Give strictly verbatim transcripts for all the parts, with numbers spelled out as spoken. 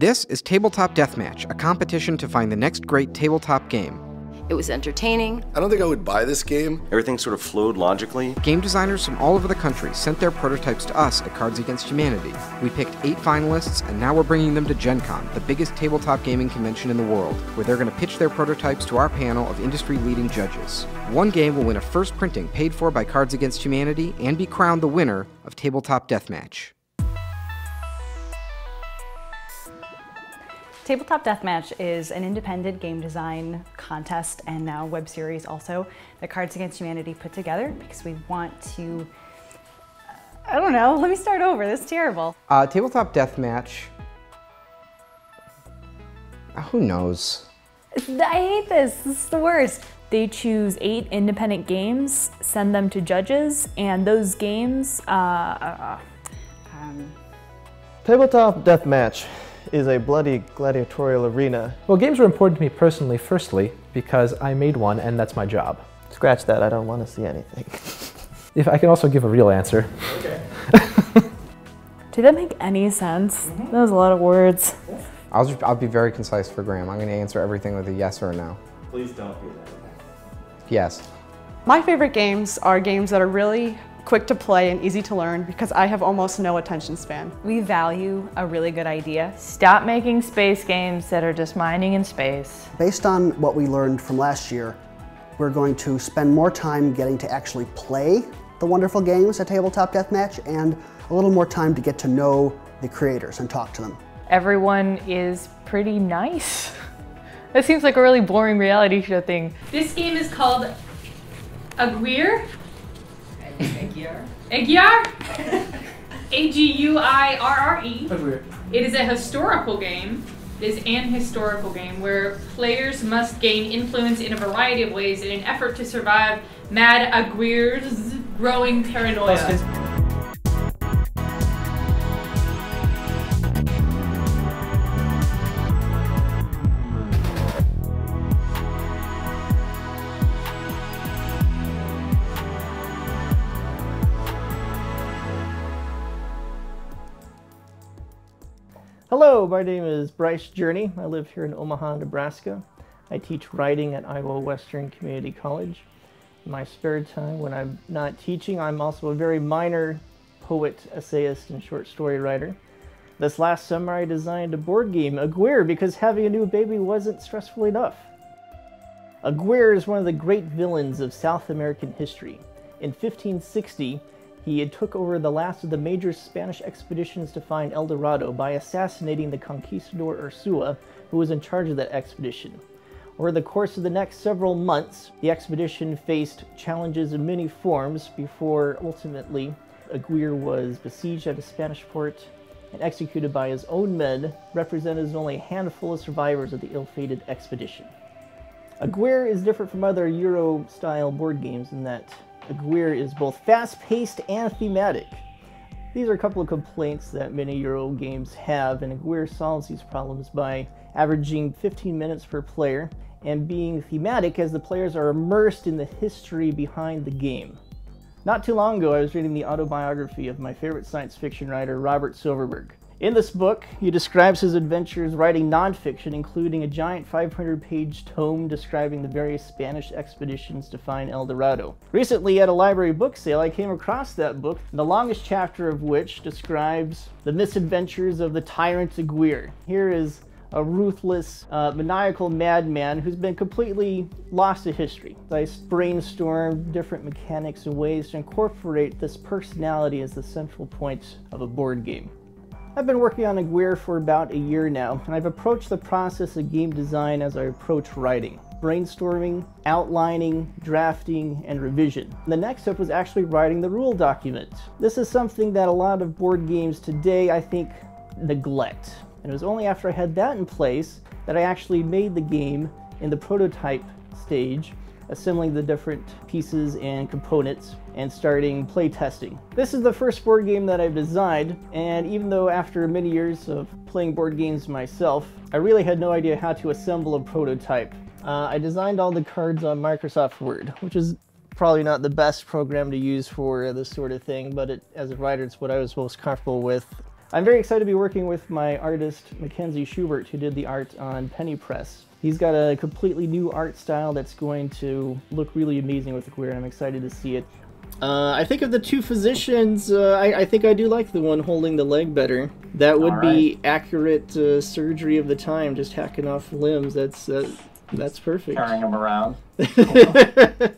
This is Tabletop Deathmatch, a competition to find the next great tabletop game. It was entertaining. I don't think I would buy this game. Everything sort of flowed logically. Game designers from all over the country sent their prototypes to us at Cards Against Humanity. We picked eight finalists, and now we're bringing them to Gen Con, the biggest tabletop gaming convention in the world, where they're going to pitch their prototypes to our panel of industry-leading judges. One game will win a first printing paid for by Cards Against Humanity and be crowned the winner of Tabletop Deathmatch. Tabletop Deathmatch is an independent game design contest and now web series also that Cards Against Humanity put together because we want to, I don't know, let me start over, that's terrible. Uh, Tabletop Deathmatch, who knows? I hate this, this is the worst. They choose eight independent games, send them to judges, and those games, uh, uh, um... Tabletop Deathmatch is a bloody gladiatorial arena. Well, games were important to me personally, firstly, because I made one and that's my job. Scratch that, I don't want to see anything. If I can also give a real answer. Okay. Did that make any sense? Mm-hmm. That was a lot of words. I'll, just, I'll be very concise for Graham. I'm going to answer everything with a yes or a no. Please don't do that. Yes. My favorite games are games that are really quick to play and easy to learn because I have almost no attention span. We value a really good idea. Stop making space games that are just mining in space. Based on what we learned from last year, we're going to spend more time getting to actually play the wonderful games at Tabletop Deathmatch and a little more time to get to know the creators and talk to them. Everyone is pretty nice. That seems like a really boring reality show thing. This game is called Aguirre. Aguirre. Aguirre? A G U I R R E. Aguirre. It is a historical game. It is an historical game where players must gain influence in a variety of ways in an effort to survive Mad Aguirre's growing paranoia. Hello, my name is Bryce Journey. I live here in Omaha, Nebraska. I teach writing at Iowa Western Community College. In my spare time, when I'm not teaching, I'm also a very minor poet, essayist, and short story writer. This last summer, I designed a board game, Aguirre, because having a new baby wasn't stressful enough. Aguirre is one of the great villains of South American history. In fifteen sixty, he had took over the last of the major Spanish expeditions to find El Dorado by assassinating the conquistador Ursua, who was in charge of that expedition. Over the course of the next several months, the expedition faced challenges in many forms before ultimately Aguirre was besieged at a Spanish fort and executed by his own men, represented as only a handful of survivors of the ill-fated expedition. Aguirre is different from other Euro-style board games in that Aguirre is both fast-paced and thematic. These are a couple of complaints that many Euro games have, and Aguirre solves these problems by averaging fifteen minutes per player and being thematic as the players are immersed in the history behind the game. Not too long ago, I was reading the autobiography of my favorite science fiction writer, Robert Silverberg. In this book, he describes his adventures writing nonfiction, including a giant five hundred page tome describing the various Spanish expeditions to find El Dorado. Recently, at a library book sale, I came across that book, the longest chapter of which describes the misadventures of the tyrant Aguirre. Here is a ruthless, uh, maniacal madman who's been completely lost to history. I brainstormed different mechanics and ways to incorporate this personality as the central point of a board game. I've been working on Aguirre for about a year now, and I've approached the process of game design as I approach writing. Brainstorming, outlining, drafting, and revision. The next step was actually writing the rule document. This is something that a lot of board games today, I think, neglect. And it was only after I had that in place that I actually made the game in the prototype stage, assembling the different pieces and components, and starting playtesting. This is the first board game that I've designed, and even though after many years of playing board games myself, I really had no idea how to assemble a prototype. Uh, I designed all the cards on Microsoft Word, which is probably not the best program to use for this sort of thing, but it, as a writer, it's what I was most comfortable with. I'm very excited to be working with my artist, Mackenzie Schubert, who did the art on Penny Press. He's got a completely new art style that's going to look really amazing with the queer, and I'm excited to see it. Uh, I think of the two physicians, uh, I, I think I do like the one holding the leg better. That would be accurate uh, surgery of the time, just hacking off limbs. That's uh, that's perfect. Carrying them around. uh,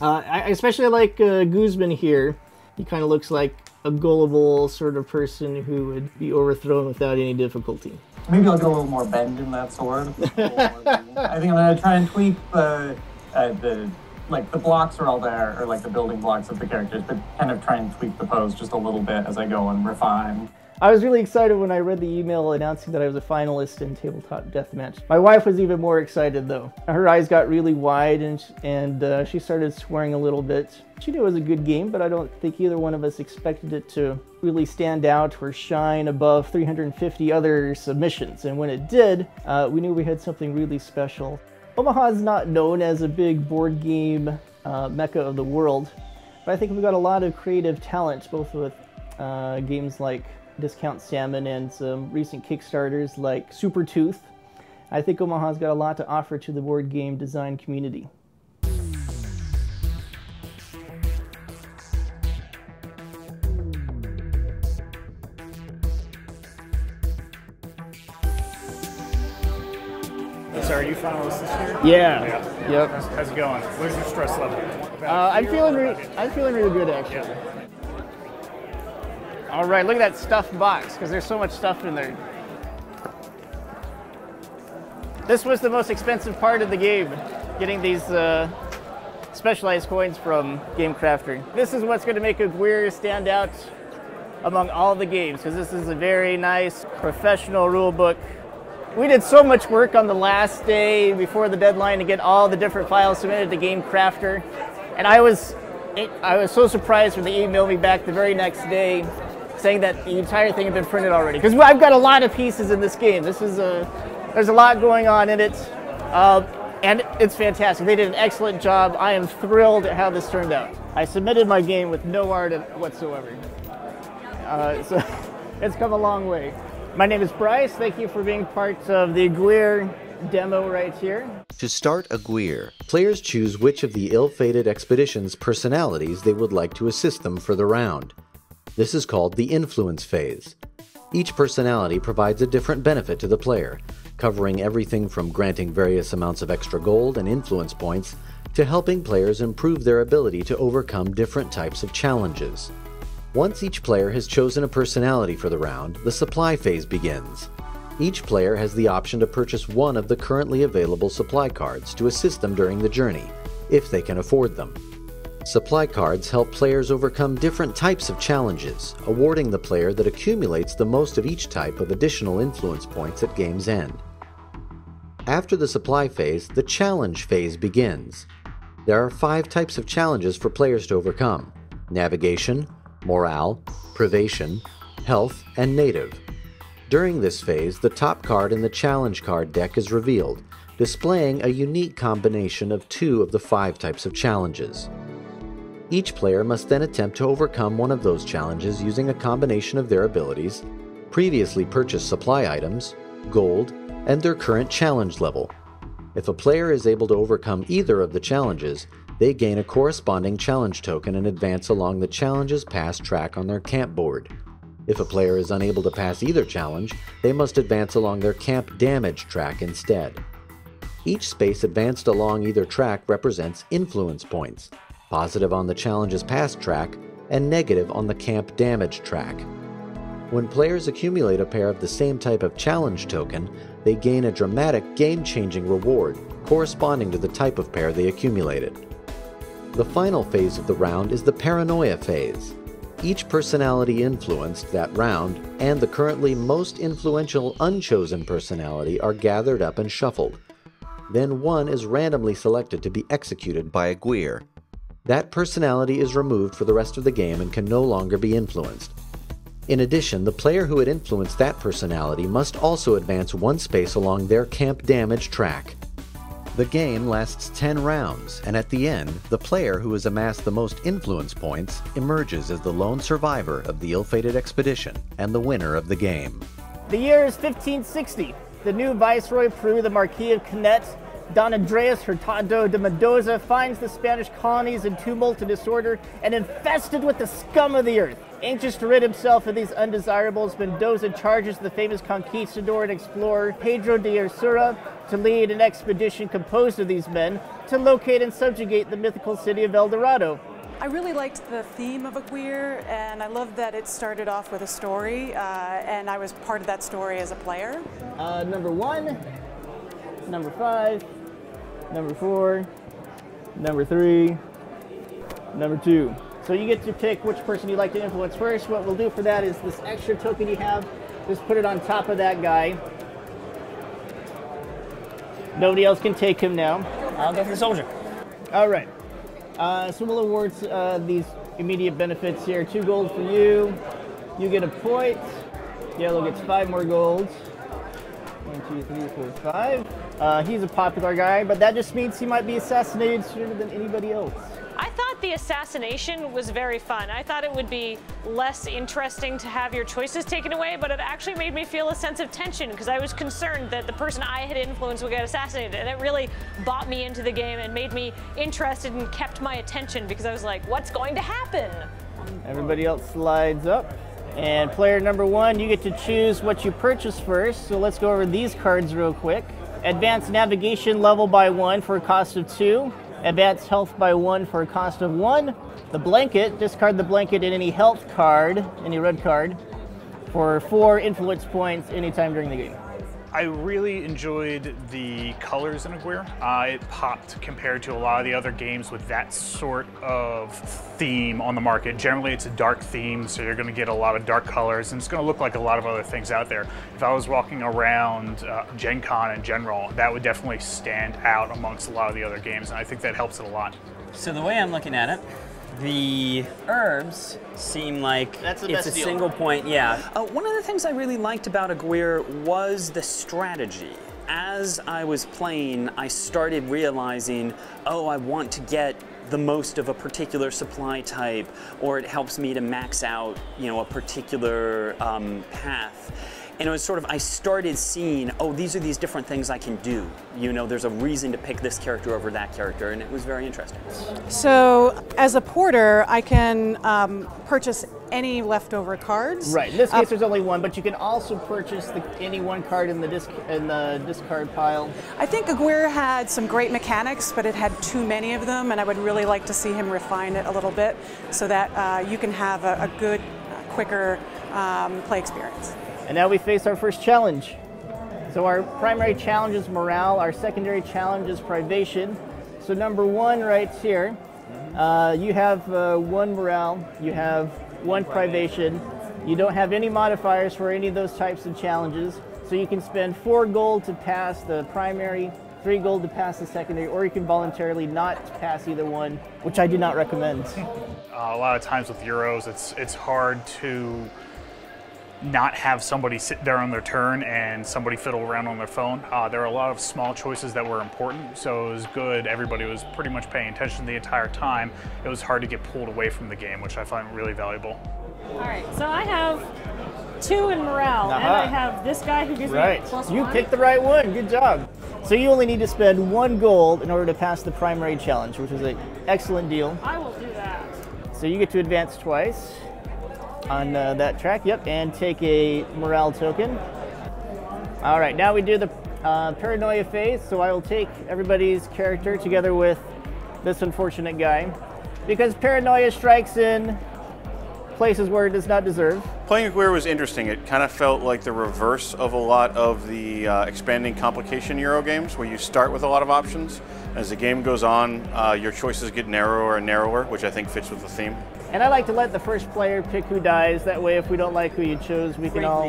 I especially like uh, Guzman here. He kind of looks like a gullible sort of person who would be overthrown without any difficulty. Maybe I'll go a little more bend in that sword. I think I'm going to try and tweak the... Uh, the like the blocks are all there, or like the building blocks of the characters, but kind of try and tweak the pose just a little bit as I go and refine. I was really excited when I read the email announcing that I was a finalist in Tabletop Deathmatch. My wife was even more excited though. Her eyes got really wide and, and uh, she started swearing a little bit. She knew it was a good game, but I don't think either one of us expected it to really stand out or shine above three hundred fifty other submissions. And when it did, uh, we knew we had something really special. Omaha is not known as a big board game uh, mecca of the world, but I think we've got a lot of creative talent, both with uh, games like Discount Salmon and some recent Kickstarters like Super Tooth. I think Omaha's got a lot to offer to the board game design community. So are you finalists this year? Yeah. yeah. Yep. How's, how's it going? What is your stress level? Uh, I'm feeling re I'm feeling really good actually. Yeah. All right, look at that stuffed box because there's so much stuff in there. This was the most expensive part of the game, getting these uh, specialized coins from Game Crafter. This is what's going to make Aguirre stand out among all the games because this is a very nice professional rule book. We did so much work on the last day before the deadline to get all the different files submitted to Game Crafter, and I was it, I was so surprised when they emailed me back the very next day saying that the entire thing had been printed already. Because I've got a lot of pieces in this game. This is a there's a lot going on in it, uh, and it's fantastic. They did an excellent job. I am thrilled at how this turned out. I submitted my game with no art whatsoever, uh, so it's come a long way. My name is Bryce. Thank you for being part of the Aguirre demo right here. To start Aguirre, players choose which of the ill-fated expedition's personalities they would like to assist them for the round. This is called the influence phase. Each personality provides a different benefit to the player, covering everything from granting various amounts of extra gold and influence points to helping players improve their ability to overcome different types of challenges. Once each player has chosen a personality for the round, the supply phase begins. Each player has the option to purchase one of the currently available supply cards to assist them during the journey, if they can afford them. Supply cards help players overcome different types of challenges, awarding the player that accumulates the most of each type of additional influence points at game's end. After the supply phase, the challenge phase begins. There are five types of challenges for players to overcome: navigation, morale, privation, health, and native. During this phase, the top card in the challenge card deck is revealed, displaying a unique combination of two of the five types of challenges. Each player must then attempt to overcome one of those challenges using a combination of their abilities, previously purchased supply items, gold, and their current challenge level. If a player is able to overcome either of the challenges, they gain a corresponding challenge token and advance along the challenge's pass track on their camp board. If a player is unable to pass either challenge, they must advance along their camp damage track instead. Each space advanced along either track represents influence points, positive on the challenge's pass track and negative on the camp damage track. When players accumulate a pair of the same type of challenge token, they gain a dramatic game-changing reward corresponding to the type of pair they accumulated. The final phase of the round is the paranoia phase. Each personality influenced that round and the currently most influential unchosen personality are gathered up and shuffled. Then one is randomly selected to be executed by Aguirre. That personality is removed for the rest of the game and can no longer be influenced. In addition, the player who had influenced that personality must also advance one space along their camp damage track. The game lasts ten rounds, and at the end, the player who has amassed the most influence points emerges as the lone survivor of the ill-fated expedition and the winner of the game. The year is fifteen sixty. The new Viceroy of Peru, the Marquee of Canet Don Andreas Hurtado de Mendoza, finds the Spanish colonies in tumult and disorder and infested with the scum of the earth. Anxious to rid himself of these undesirables, Mendoza charges the famous conquistador and explorer Pedro de Ursura to lead an expedition composed of these men to locate and subjugate the mythical city of El Dorado. I really liked the theme of Aguirre, and I loved that it started off with a story, uh, and I was part of that story as a player. Uh, number one, number five, number four, number three, number two. So you get to pick which person you'd like to influence first. What we'll do for that is this extra token you have, just put it on top of that guy. Nobody else can take him now. I'll go for the soldier. All right. Uh, so we'll award uh, these immediate benefits here. Two gold for you. You get a point. Yellow gets five more golds. One, two, three, four, five. Uh, he's a popular guy, but that just means he might be assassinated sooner than anybody else. I thought the assassination was very fun. I thought it would be less interesting to have your choices taken away, but it actually made me feel a sense of tension because I was concerned that the person I had influenced would get assassinated. And it really bought me into the game and made me interested and kept my attention because I was like, what's going to happen? Everybody else slides up. And player number one, you get to choose what you purchase first. So let's go over these cards real quick. Advanced navigation level by one for a cost of two. Advanced health by one for a cost of one. The blanket, discard the blanket and any health card, any red card, for four influence points anytime during the game. I really enjoyed the colors in Aguirre. Uh, it popped compared to a lot of the other games with that sort of theme on the market. Generally, it's a dark theme, so you're gonna get a lot of dark colors, and it's gonna look like a lot of other things out there. If I was walking around uh, Gen Con in general, that would definitely stand out amongst a lot of the other games, and I think that helps it a lot. So the way I'm looking at it, the herbs seem like That's it's a deal. single point, yeah. Uh, one of the things I really liked about Aguirre was the strategy. As I was playing, I started realizing, oh, I want to get the most of a particular supply type, or it helps me to max out, you know, a particular um, path. And it was sort of, I started seeing, oh, these are these different things I can do. You know, there's a reason to pick this character over that character, and it was very interesting. So, as a porter, I can um, purchase any leftover cards. Right, in this case uh, there's only one, but you can also purchase the, any one card in the, disc, in the discard pile. I think Aguirre had some great mechanics, but it had too many of them, and I would really like to see him refine it a little bit so that uh, you can have a, a good, quicker um, play experience. And now we face our first challenge. So our primary challenge is morale, our secondary challenge is privation. So number one right here, uh, you have uh, one morale, you have one privation. You don't have any modifiers for any of those types of challenges. So you can spend four gold to pass the primary, three gold to pass the secondary, or you can voluntarily not pass either one, which I do not recommend. Uh, a lot of times with Euros, it's, it's hard to not have somebody sit there on their turn and somebody fiddle around on their phone. Uh, there were a lot of small choices that were important, so it was good. Everybody was pretty much paying attention the entire time. It was hard to get pulled away from the game, which I find really valuable. All right, so I have two in morale, uh-huh. and I have this guy who gives right. me plus you one. You picked the right one, good job. So you only need to spend one gold in order to pass the primary challenge, which is an excellent deal. I will do that. So you get to advance twice on uh, that track, yep, and take a morale token. All right, now we do the uh, paranoia phase, so I will take everybody's character together with this unfortunate guy, because paranoia strikes in places where it does not deserve. Playing Aguirre was interesting. It kind of felt like the reverse of a lot of the uh, expanding complication Euro games, where you start with a lot of options. As the game goes on, uh, your choices get narrower and narrower, which I think fits with the theme. And I like to let the first player pick who dies. That way, if we don't like who you chose, we can all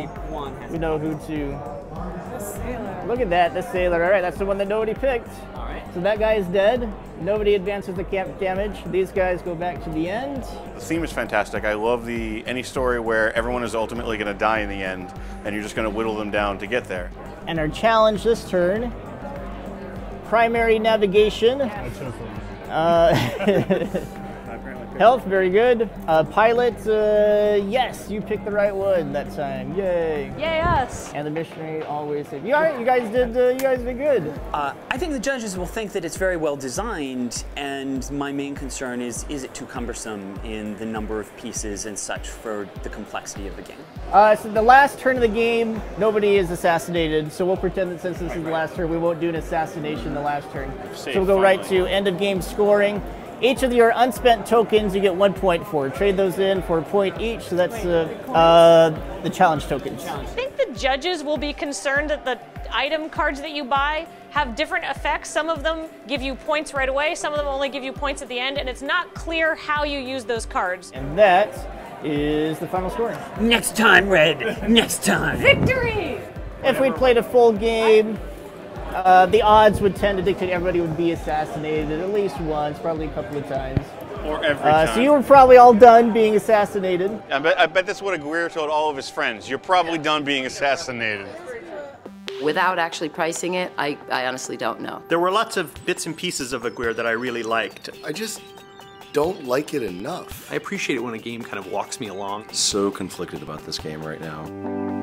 we know who to. The sailor. Look at that, the sailor. All right, that's the one that nobody picked. All right. So that guy is dead. Nobody advances the camp damage. These guys go back to the end. The theme is fantastic. I love the any story where everyone is ultimately going to die in the end, and you're just going to whittle them down to get there. And our challenge this turn: primary navigation. Uh, health, very good. Uh, pilot, uh, yes, you picked the right one that time. Yay! Yay us! And the missionary always said, "You all right? You guys did. Uh, you guys did good." Uh, I think the judges will think that it's very well designed, and my main concern is: is it too cumbersome in the number of pieces and such for the complexity of the game? Uh, so the last turn of the game, nobody is assassinated. So we'll pretend that since this right, is the right. last turn, we won't do an assassination the last turn. Safe, so we'll go finally. right to end of game scoring. Each of your unspent tokens, you get one point for. Trade those in for a point each, so that's uh, uh, the challenge tokens. I think the judges will be concerned that the item cards that you buy have different effects. Some of them give you points right away, some of them only give you points at the end, and it's not clear how you use those cards. And that is the final scoring. Next time, Red, next time. Victory! If we played a full game, Uh, the odds would tend to dictate everybody would be assassinated at least once, probably a couple of times. Or every uh, time. So you were probably all done being assassinated. I bet, I bet that's what Aguirre told all of his friends. You're probably yeah. done being assassinated. Without actually pricing it, I, I honestly don't know. There were lots of bits and pieces of Aguirre that I really liked. I just don't like it enough. I appreciate it when a game kind of walks me along. So conflicted about this game right now.